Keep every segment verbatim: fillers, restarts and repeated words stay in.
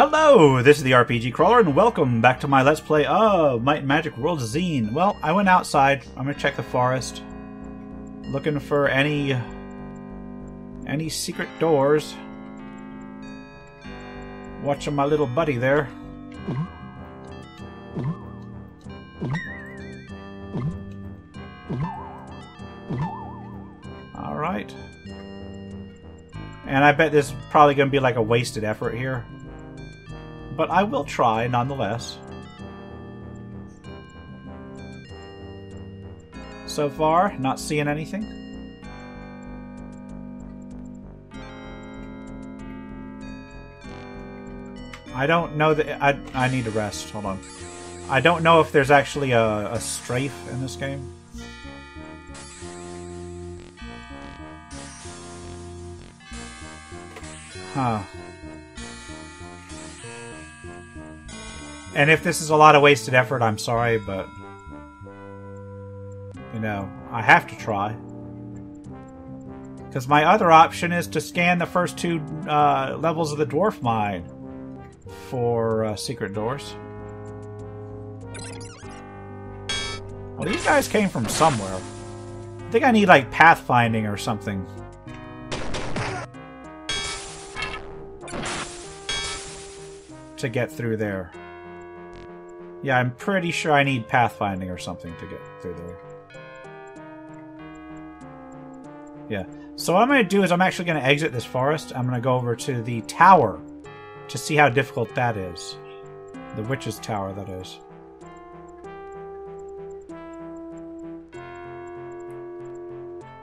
Hello, this is the R P G Crawler, and welcome back to my Let's Play of Might and Magic World of Xeen. Well, I went outside. I'm gonna check the forest, looking for any any secret doors. Watching my little buddy there. All right. And I bet this is probably going to be like a wasted effort here. But I will try nonetheless. So far, not seeing anything. I don't know that... I, I need to rest. Hold on. I don't know if there's actually a, a strafe in this game. Huh. And if this is a lot of wasted effort, I'm sorry, but... You know, I have to try. Because my other option is to scan the first two uh, levels of the Dwarf Mine for uh, secret doors. Well, these guys came from somewhere. I think I need, like, pathfinding or something. To get through there. Yeah, I'm pretty sure I need pathfinding or something to get through there. Yeah. So what I'm going to do is I'm actually going to exit this forest. I'm going to go over to the tower to see how difficult that is. The witch's tower, that is.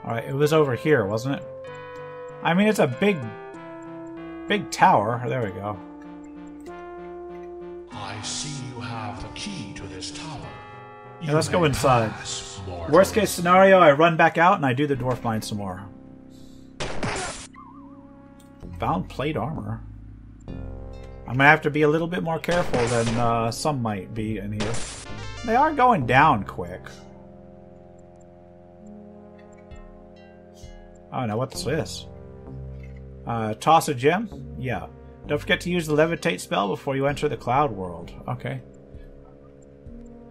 Alright, it was over here, wasn't it? I mean, it's a big... Big tower. There we go. I see you have the key to this tower. Yeah, let's go inside. Pass, worst case scenario, I run back out and I do the dwarf mine some more. Found plate armor. I'm gonna have to be a little bit more careful than uh, some might be in here. They are going down quick. I don't know, what's this? Uh, toss a gem? Yeah. Don't forget to use the levitate spell before you enter the cloud world. Okay.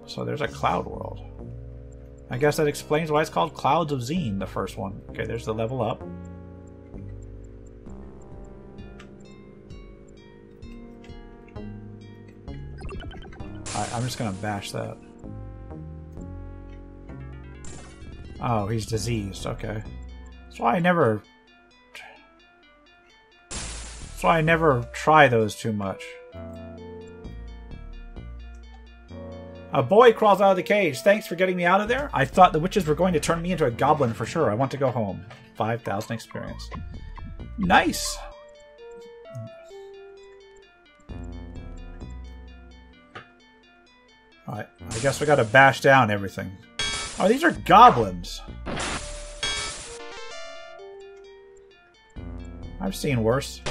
So there's a cloud world. I guess that explains why it's called Clouds of Xeen, the first one. Okay, there's the level up. Alright, I'm just gonna bash that. Oh, he's diseased. Okay. That's why I never... That's why I never try those too much. A boy crawls out of the cage. Thanks for getting me out of there. I thought the witches were going to turn me into a goblin for sure. I want to go home. five thousand experience. Nice! Alright, I guess we gotta bash down everything. Oh, these are goblins! I've seen worse.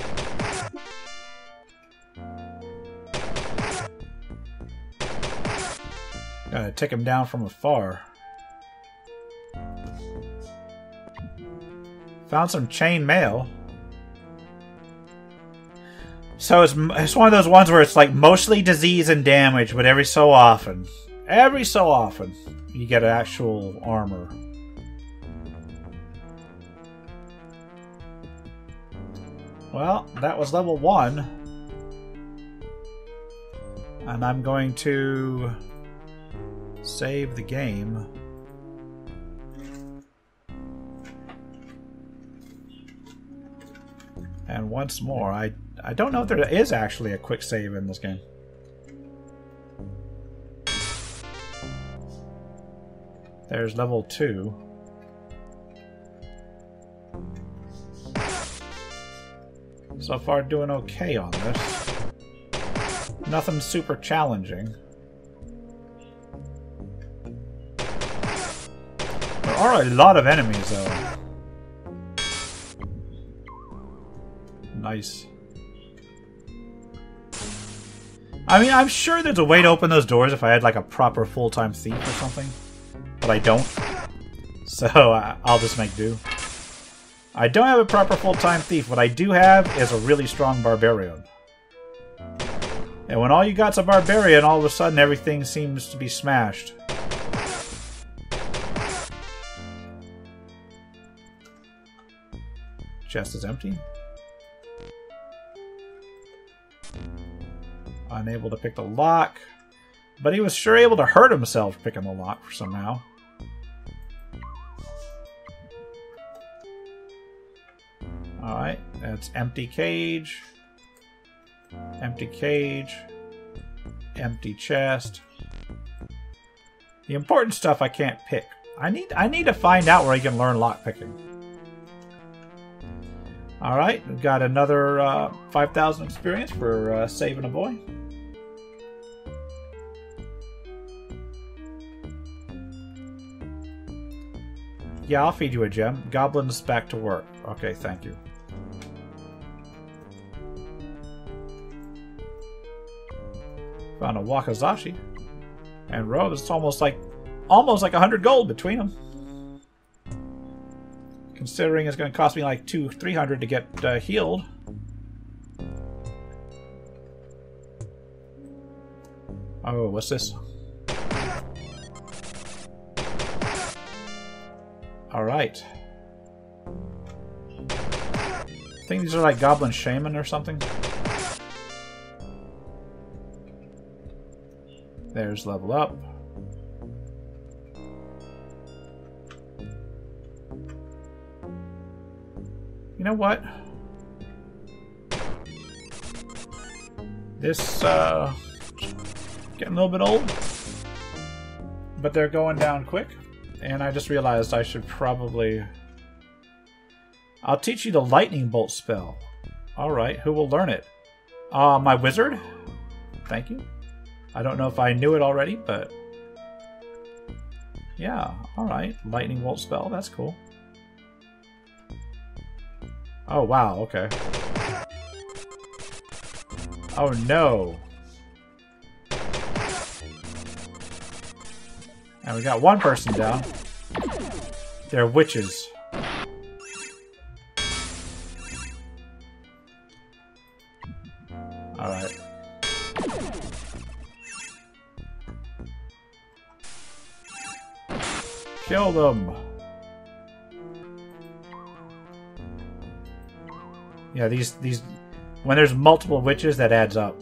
Gotta take him down from afar. Found some chain mail. So it's, it's one of those ones where it's like mostly disease and damage, but every so often, every so often, you get an actual armor. Well, that was level one. And I'm going to... save the game. And once more, I I don't know if there is actually a quick save in this game. There's level two. So far doing okay on this. Nothing super challenging. There are a lot of enemies, though. Nice. I mean, I'm sure there's a way to open those doors if I had, like, a proper full-time thief or something. But I don't. So, uh, I'll just make do. I don't have a proper full-time thief. What I do have is a really strong barbarian. And when all you got's a barbarian, all of a sudden everything seems to be smashed. Chest is empty. Unable to pick the lock. But he was sure able to hurt himself picking the lock somehow. Alright, that's empty cage. Empty cage. Empty chest. The important stuff I can't pick. I need I need to find out where I can learn lockpicking. Alright, we've got another uh, five thousand experience for uh, saving a boy. Yeah, I'll feed you a gem. Goblins back to work. Okay, thank you. Found a Wakazashi. And Rose, it's almost like, almost like one hundred gold between them. Considering it's going to cost me like two, three hundred to get uh, healed. Oh, what's this? All right. I think these are like Goblin Shaman or something. There's level up. You know what? This, uh, getting a little bit old, but they're going down quick, and I just realized I should probably... I'll teach you the lightning bolt spell. Alright, who will learn it? Uh, my wizard? Thank you. I don't know if I knew it already, but... Yeah, alright. Lightning bolt spell, that's cool. Oh, wow, okay. Oh, no. And we got one person down. They're witches. Alright. Kill them. Yeah, these, these, when there's multiple witches, that adds up.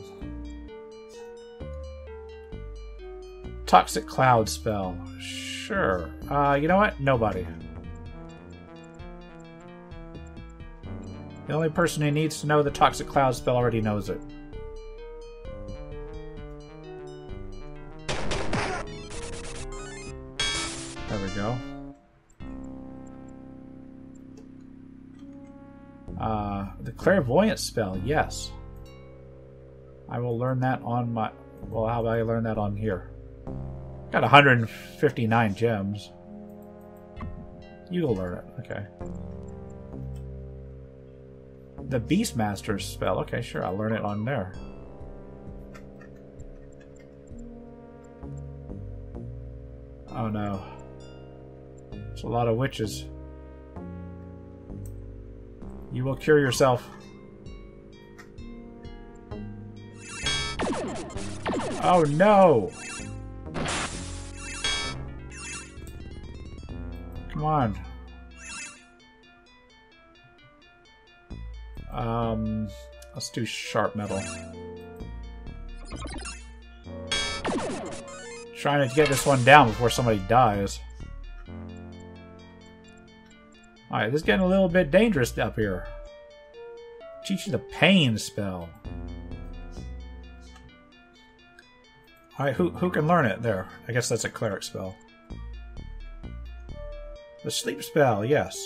Toxic cloud spell. Sure. Uh, you know what? Nobody. The only person who needs to know the toxic cloud spell already knows it. There we go. Uh, the clairvoyant spell, yes. I will learn that on my... Well, how about I learn that on here? Got one hundred fifty-nine gems. You'll learn it, okay. The Beastmaster's spell, okay, sure, I'll learn it on there. Oh no. It's a lot of witches. You will cure yourself. Oh no! Come on. Um, let's do sharp metal. Trying to get this one down before somebody dies. Alright, this is getting a little bit dangerous up here. Teach you the pain spell. Alright, who, who can learn it? There. I guess that's a cleric spell. The sleep spell, yes.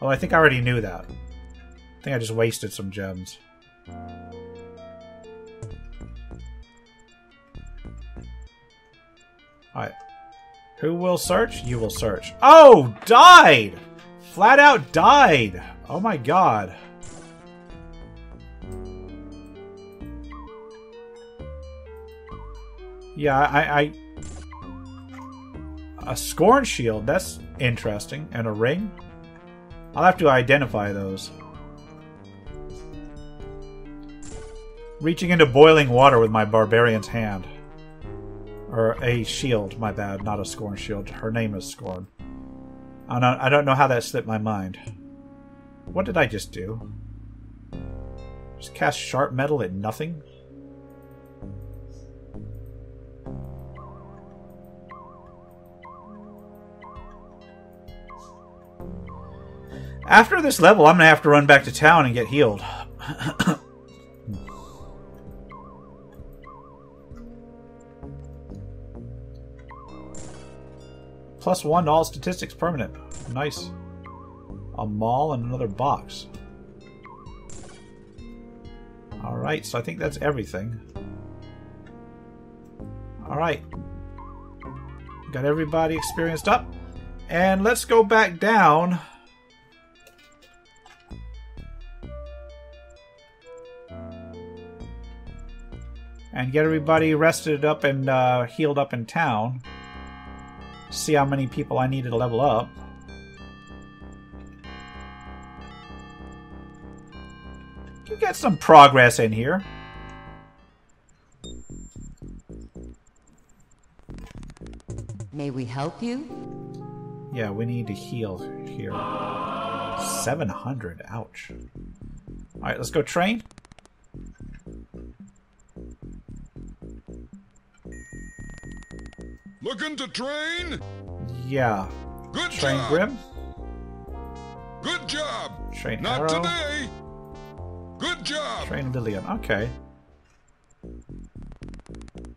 Oh, I think I already knew that. I think I just wasted some gems. Alright. Who will search? You will search. Oh! Died! Flat out died! Oh my god. Yeah, I, I... A scorn shield, that's interesting. And a ring? I'll have to identify those. Reaching into boiling water with my barbarian's hand. Or a shield, my bad. Not a Scorn shield. Her name is Scorn. I don't, I don't know how that slipped my mind. What did I just do? Just cast sharp metal at nothing? After this level, I'm going to have to run back to town and get healed. Plus one to all statistics permanent. Nice. A maul and another box. Alright, so I think that's everything. Alright. Got everybody experienced up. And let's go back down. And get everybody rested up and uh, healed up in town. See how many people I needed to level up. You got some progress in here. May we help you? Yeah, we need to heal here. seven hundred, ouch. Alright, let's go train. Looking to train? Yeah. Good train job. Grim. Good job. Train Not Arrow. Today. Good job. Train Lillian. Okay.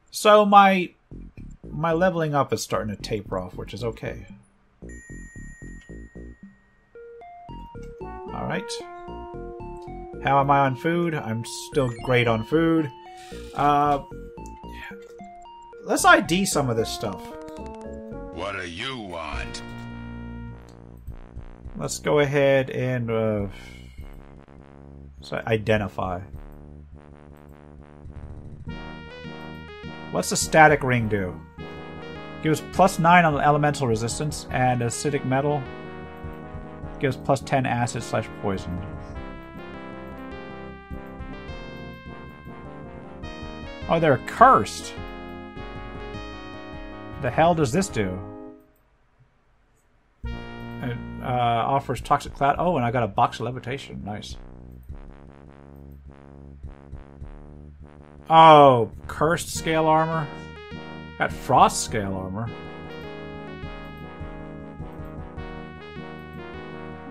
So my my leveling up is starting to taper off, which is okay. All right. How am I on food? I'm still great on food. Uh. Let's I D some of this stuff. What do you want? Let's go ahead and uh, so identify. What's the static ring do? Gives plus nine on elemental resistance and acidic metal. Gives plus ten acid slash poison. Oh, they're cursed. The hell does this do? It uh, offers toxic cloud. Oh, and I got a box of levitation. Nice. Oh, cursed scale armor. Got frost scale armor.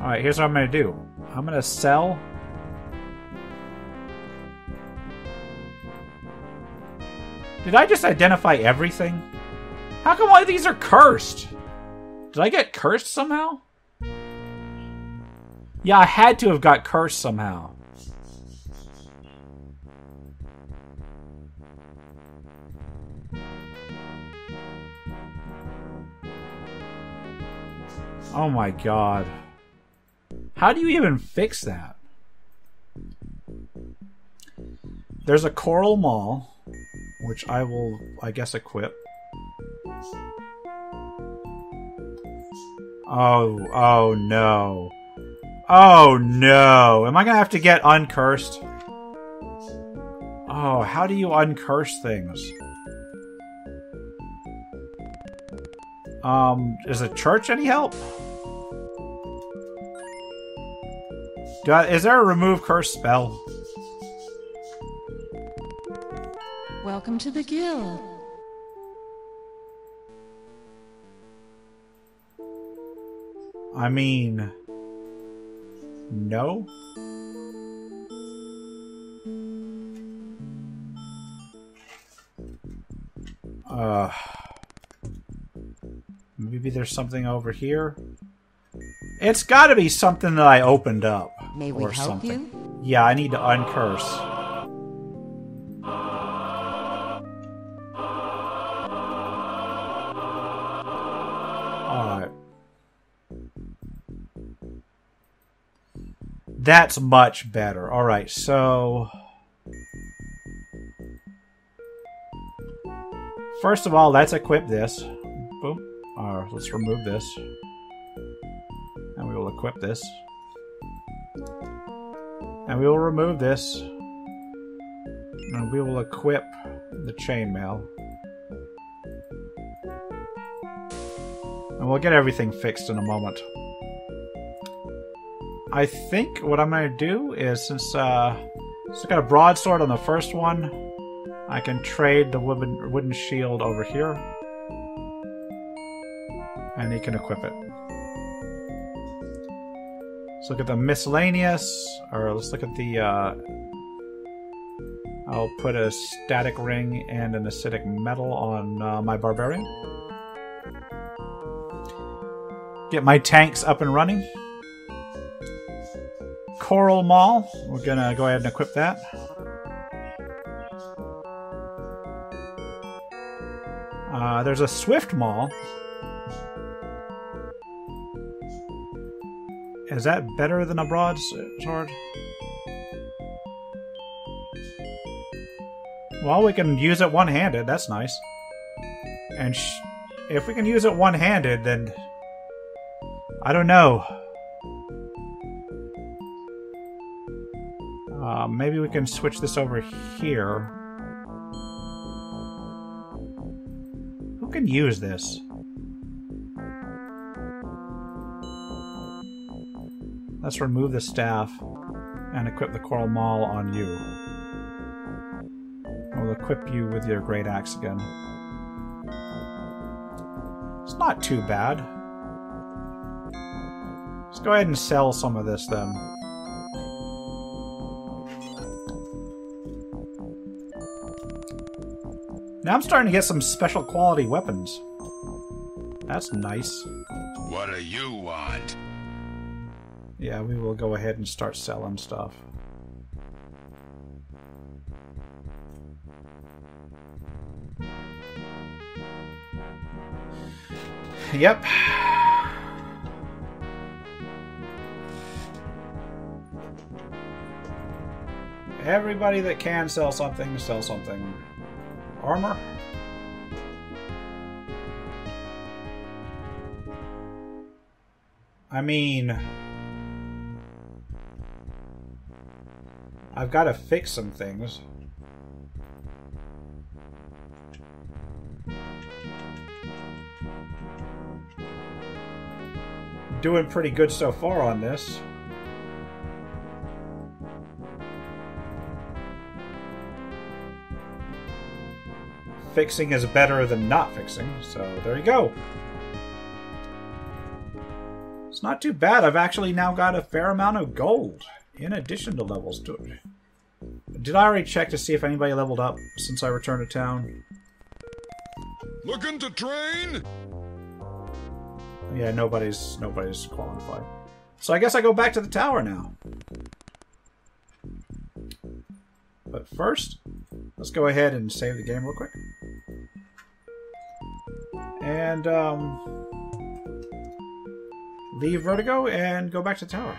All right, here's what I'm gonna do. I'm gonna sell. Did I just identify everything? How come all these are cursed? Did I get cursed somehow? Yeah, I had to have got cursed somehow. Oh my god. How do you even fix that? There's a coral maul, which I will, I guess, equip. Oh, oh no. Oh no. Am I going to have to get uncursed? Oh, how do you uncurse things? Um, is the church any help? Do I, is there a remove curse spell? Welcome to the guild. I mean, no? Uh, maybe there's something over here? It's gotta be something that I opened up. May we or help something. You? Yeah, I need to uncurse. That's much better. Alright, so... First of all, let's equip this. Boom. Uh, let's remove this. And we will equip this. And we will remove this. and we will equip the chainmail. And we'll get everything fixed in a moment. I think what I'm going to do is, since uh, since I got a broadsword on the first one, I can trade the wooden, wooden shield over here. And he can equip it. Let's look at the miscellaneous, or let's look at the, uh, I'll put a static ring and an acidic metal on uh, my barbarian. Get my tanks up and running. Coral Maul, we're gonna go ahead and equip that. Uh, there's a Swift Maul. Is that better than a broadsword? Well, we can use it one-handed, that's nice. And sh if we can use it one-handed, then... I don't know. Uh, maybe we can switch this over here. Who can use this? Let's remove the staff and equip the Coral Maul on you. We'll equip you with your Great Axe again. It's not too bad. Let's go ahead and sell some of this then. Now I'm starting to get some special quality weapons. That's nice. What do you want? Yeah, we will go ahead and start selling stuff. Yep. Everybody that can sell something, sell something. Armor. I mean... I've got to fix some things. Doing pretty good so far on this. Fixing is better than not fixing, so there you go. It's not too bad. I've actually now got a fair amount of gold. In addition to levels, too. Did I already check to see if anybody leveled up since I returned to town? Looking to train? Yeah, nobody's nobody's qualified. So I guess I go back to the tower now. But first, let's go ahead and save the game real quick. And um, leave Vertigo and go back to the tower.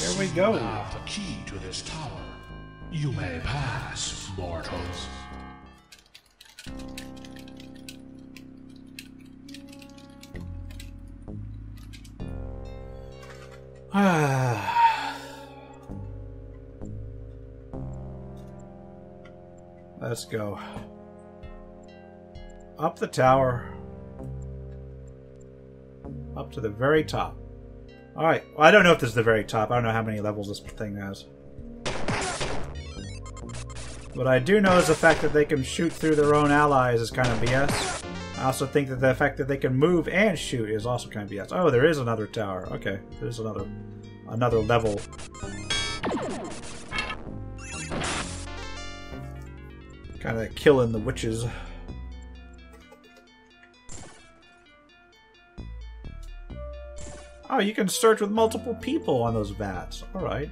There we go. You have the key to this tower. You may pass, mortals. Let's go. Up the tower. Up to the very top. Alright, well, I don't know if this is the very top. I don't know how many levels this thing has. What I do know is the fact that they can shoot through their own allies is kind of B S. I also think that the fact that they can move and shoot is also kind of B S. Oh, there is another tower. Okay, there's another, another level. Kind of killing the witches. Oh, you can search with multiple people on those bats. Alright.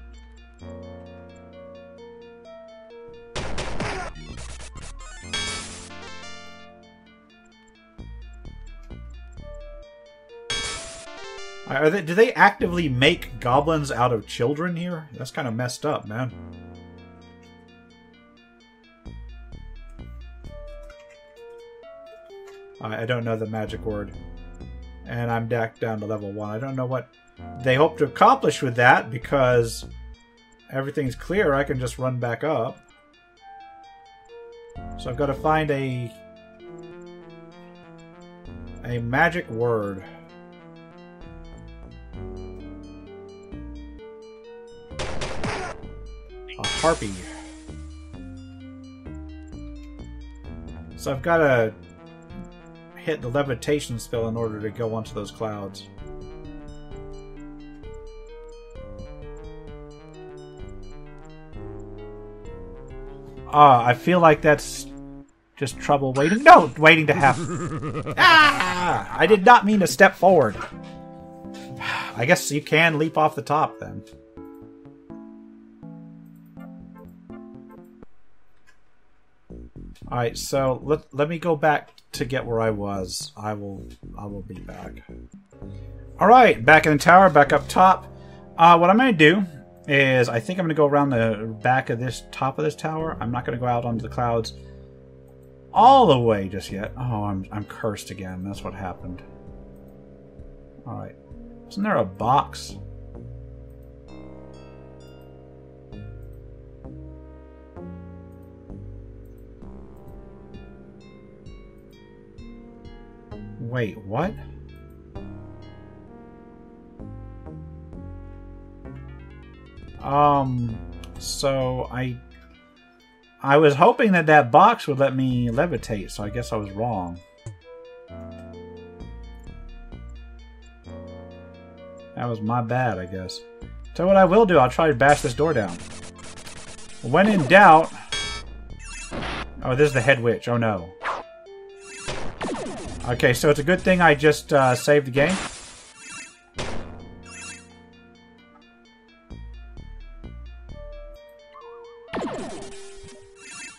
Are they, do they actively make goblins out of children here? That's kind of messed up, man. I, I don't know the magic word. and I'm back down to level one. I don't know what they hope to accomplish with that, because everything's clear. I can just run back up. So I've got to find a a magic word. A harpy. So I've got to hit the levitation spell in order to go onto those clouds. Ah, I feel like that's just trouble waiting. No, waiting to happen. Ah! I did not mean to step forward. I guess you can leap off the top then. Alright, so let, let me go back to get where I was. I will I will be back. Alright, back in the tower, back up top. Uh, what I'm going to do is I think I'm going to go around the back of this top of this tower. I'm not going to go out onto the clouds all the way just yet. Oh, I'm, I'm cursed again. That's what happened. Alright. Isn't there a box? Wait, what? Um, so I... I was hoping that that box would let me levitate, so I guess I was wrong. That was my bad, I guess. So what I will do, I'll try to bash this door down. When in doubt... Oh, this is the head witch. Oh, no. Okay, so it's a good thing I just uh, saved the game.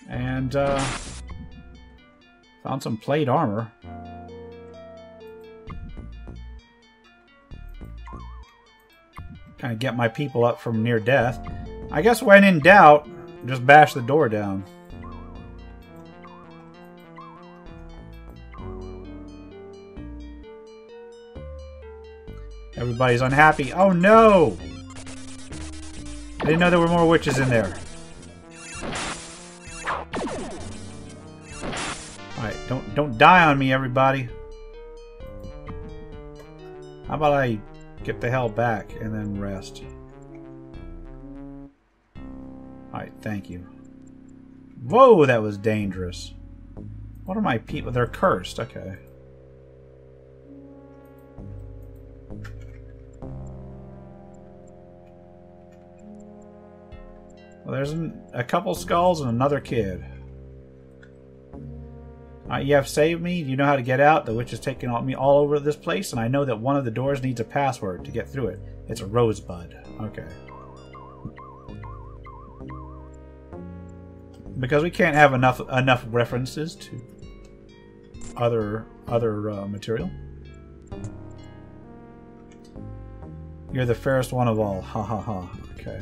And uh, found some plate armor. Kind of get my people up from near death. I guess when in doubt, just bash the door down. Everybody's unhappy. Oh no! I didn't know there were more witches in there. Alright, don't don't die on me, everybody. How about I get the hell back and then rest? Alright, thank you. Whoa, that was dangerous. What are my people? They're cursed, okay. Well, there's an, a couple skulls and another kid. Alright, you have saved me. You know how to get out. The witch is taking me all over this place, and I know that one of the doors needs a password to get through it. It's a rosebud. Okay. Because we can't have enough enough references to other other uh, material. You're the fairest one of all. Ha ha ha. Okay.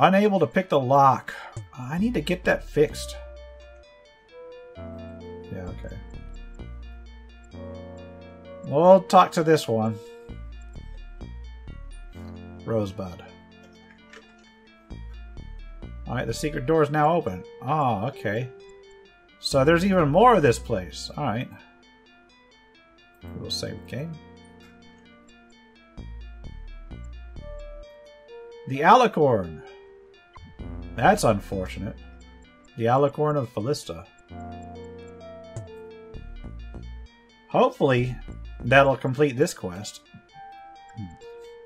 Unable to pick the lock. I need to get that fixed. Yeah, okay. We'll talk to this one. Rosebud. Alright, the secret door is now open. Ah, oh, okay. So there's even more of this place. Alright. We'll save the game. The Alicorn. That's unfortunate. The Alicorn of Felista. Hopefully, that'll complete this quest.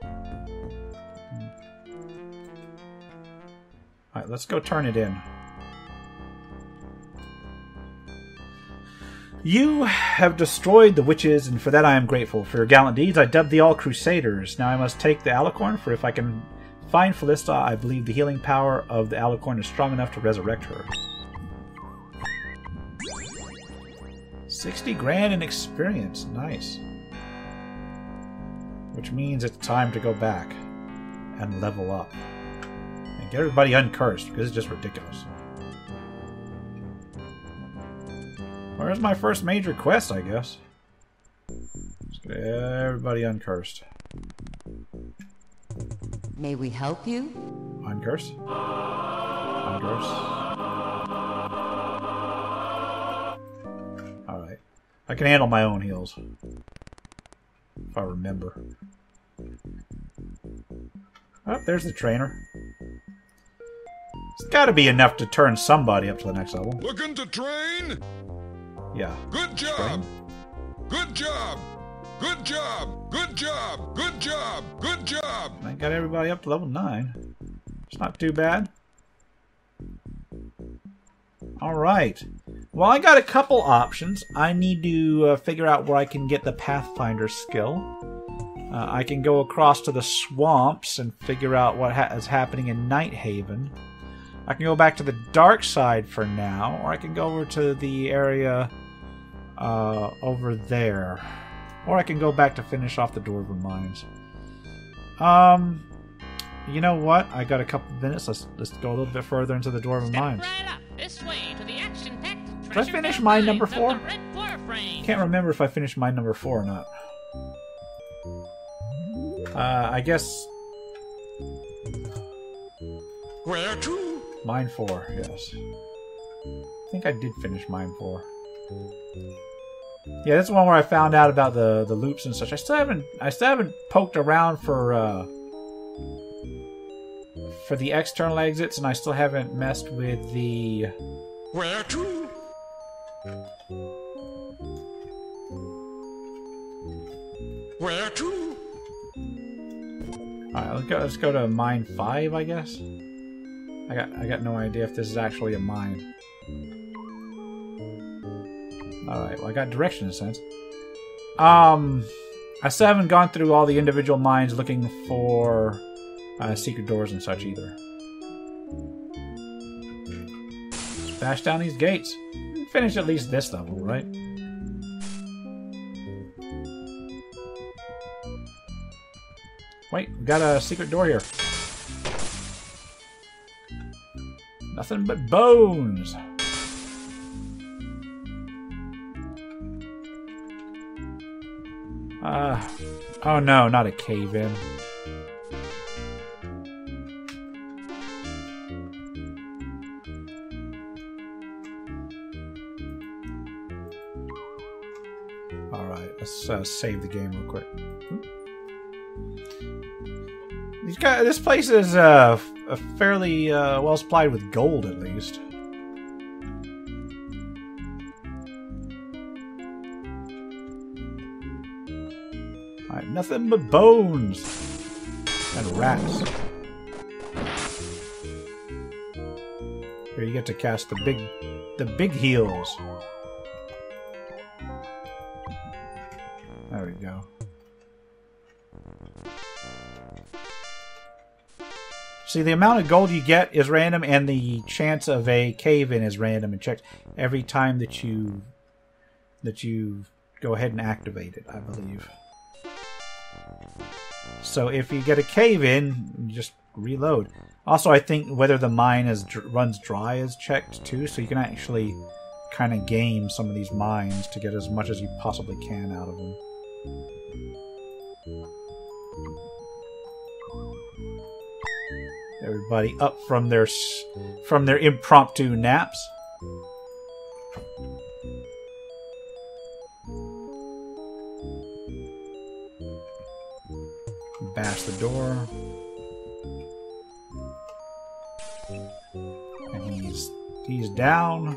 Alright, let's go turn it in. You have destroyed the witches, and for that I am grateful. For your gallant deeds, I dub thee all crusaders. Now I must take the Alicorn, for if I can find Felista, I believe the healing power of the Alicorn is strong enough to resurrect her. sixty grand in experience. Nice. Which means it's time to go back and level up. And get everybody uncursed, because it's just ridiculous. Where's my first major quest, I guess? Let's get everybody uncursed. May we help you? Uncurse? Uncurse. Alright. I can handle my own heals. If I remember. Oh, there's the trainer. It's gotta be enough to turn somebody up to the next level. Looking to train? Yeah. Good job! Train. Good job! Good job! Good job! Good job! Good job! I got everybody up to level nine. It's not too bad. Alright. Well, I got a couple options. I need to uh, figure out where I can get the Pathfinder skill. Uh, I can go across to the swamps and figure out what ha is happening in Nighthaven. I can go back to the dark side for now, or I can go over to the area uh, over there. Or I can go back to finish off the Dwarven Mines. Um, you know what? I got a couple minutes. Let's let's go a little bit further into the Dwarven Step Mines. Right up this way to the action-packed treasure. Did I finish mine number four? Can't remember if I finished mine number four or not. Uh, I guess. Where to? Mine four. Yes. I think I did finish mine four. Yeah, that's the one where I found out about the the loops and such. I still haven't I still haven't poked around for uh, for the external exits, and I still haven't messed with the where to. Where to? All right, let's go. Let's go to mine five, I guess. I got I got no idea if this is actually a mine. Alright, well I got direction in a sense. Um, I still haven't gone through all the individual mines looking for uh, secret doors and such either. Let's bash down these gates. Finish at least this level, right? Wait, we got a secret door here. Nothing but bones! Uh, oh no, not a cave-in. Alright, let's uh, save the game real quick. These guys, this place is uh, fairly uh, well supplied with gold, at least. Alright, nothing but bones and rats. Here, you get to cast the big, the big heals. There we go. See, the amount of gold you get is random, and the chance of a cave-in is random and checked every time that you that you go ahead and activate it, I believe. So if you get a cave-in, you just reload. Also, I think whether the mine is runs dry is checked too, so you can actually kind of game some of these mines to get as much as you possibly can out of them. Everybody up from their from their impromptu naps. Bash the door. And he's he's down.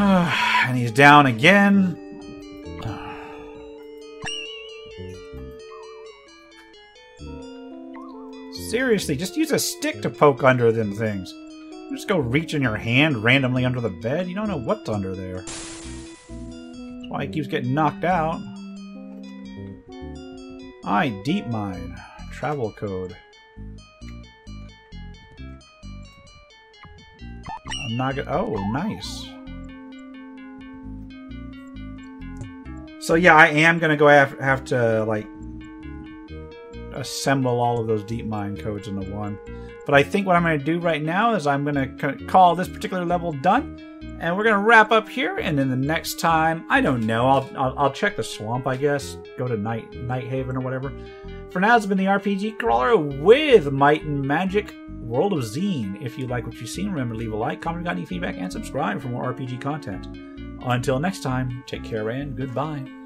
And he's down again. Seriously, just use a stick to poke under them things. You just go reaching your hand randomly under the bed. You don't know what's under there. That's why he keeps getting knocked out. I deep mine. Travel code. I'm not gonna. Oh, nice. So yeah, I am gonna go have, have to like assemble all of those DeepMind codes into one. But I think what I'm going to do right now is I'm going to call this particular level done. And we're going to wrap up here, and then the next time, I don't know, I'll, I'll, I'll check the swamp, I guess. Go to Night Nighthaven or whatever. For now, it's been the R P G Crawler with Might and Magic World of Xeen. If you like what you've seen, remember to leave a like, comment if you got any feedback, and subscribe for more R P G content. Until next time, take care and goodbye.